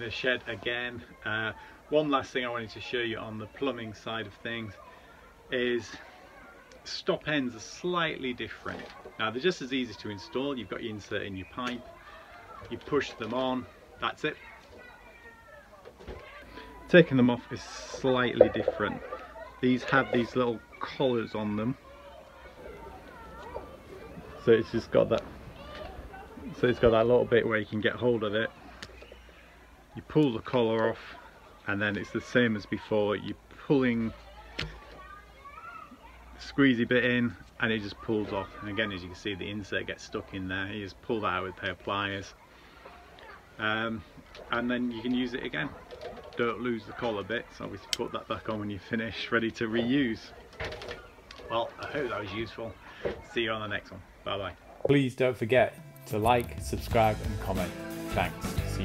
the shed again. One last thing I wanted to show you on the plumbing side of things is stop ends are slightly different. Now they're just as easy to install. You've got your insert in your pipe, you push them on, that's it. Taking them off is slightly different. These have these little collars on them, so it's just got that. So it's got that little bit where you can get hold of it. You pull the collar off, and then it's the same as before. You're pulling the squeezy bit in, and it just pulls off. And again, as you can see, the insert gets stuck in there. You just pull that out with a pair of pliers, and then you can use it again. Don't lose the collar bit, so obviously put that back on when you finish, ready to reuse. Well, I hope that was useful. See you on the next one. Bye bye. Please don't forget to like, subscribe and comment. Thanks. See